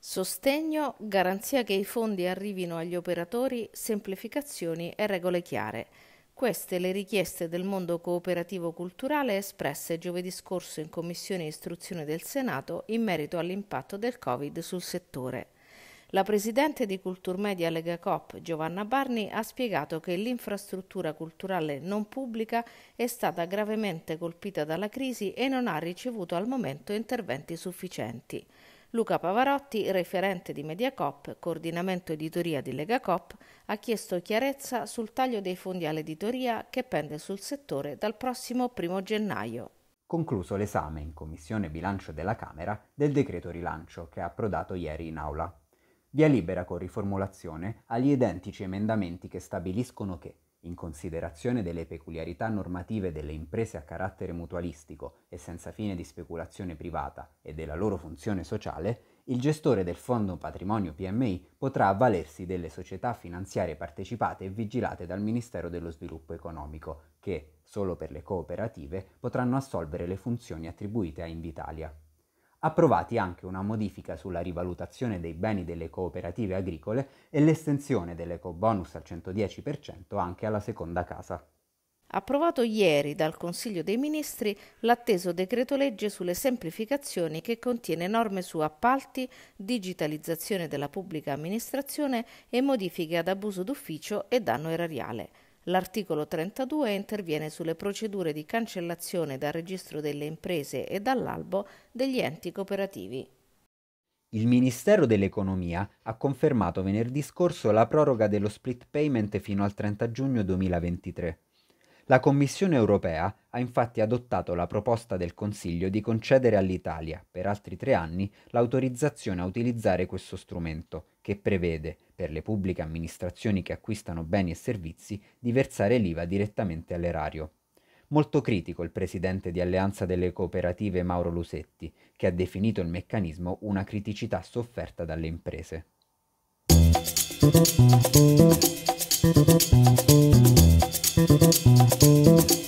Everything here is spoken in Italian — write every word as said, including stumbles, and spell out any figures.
Sostegno, garanzia che i fondi arrivino agli operatori, semplificazioni e regole chiare. Queste le richieste del mondo cooperativo culturale espresse giovedì scorso in Commissione Istruzione del Senato in merito all'impatto del Covid sul settore. La presidente di CulturMedia Legacoop, Giovanna Barni, ha spiegato che l'infrastruttura culturale non pubblica è stata gravemente colpita dalla crisi e non ha ricevuto al momento interventi sufficienti. Luca Pavarotti, referente di Mediacoop, coordinamento editoria di Legacoop, ha chiesto chiarezza sul taglio dei fondi all'editoria che pende sul settore dal prossimo primo gennaio. Concluso l'esame in Commissione Bilancio della Camera del decreto rilancio che è approdato ieri in aula. Via libera con riformulazione agli identici emendamenti che stabiliscono che, in considerazione delle peculiarità normative delle imprese a carattere mutualistico e senza fine di speculazione privata e della loro funzione sociale, il gestore del Fondo Patrimonio P M I potrà avvalersi delle società finanziarie partecipate e vigilate dal Ministero dello Sviluppo Economico che, solo per le cooperative, potranno assolvere le funzioni attribuite a Invitalia. Approvati anche una modifica sulla rivalutazione dei beni delle cooperative agricole e l'estensione dell'ecobonus al cento dieci per cento anche alla seconda casa. Approvato ieri dal Consiglio dei Ministri l'atteso decreto-legge sulle semplificazioni che contiene norme su appalti, digitalizzazione della pubblica amministrazione e modifiche ad abuso d'ufficio e danno erariale. L'articolo trentadue interviene sulle procedure di cancellazione dal registro delle imprese e dall'albo degli enti cooperativi. Il Ministero dell'Economia ha confermato venerdì scorso la proroga dello split payment fino al trenta giugno duemilaventitré. La Commissione europea ha infatti adottato la proposta del Consiglio di concedere all'Italia, per altri tre anni, l'autorizzazione a utilizzare questo strumento, che prevede, per le pubbliche amministrazioni che acquistano beni e servizi, di versare l'I V A direttamente all'erario. Molto critico il presidente di Alleanza delle Cooperative Mauro Lusetti, che ha definito il meccanismo una criticità sofferta dalle imprese. Thank you.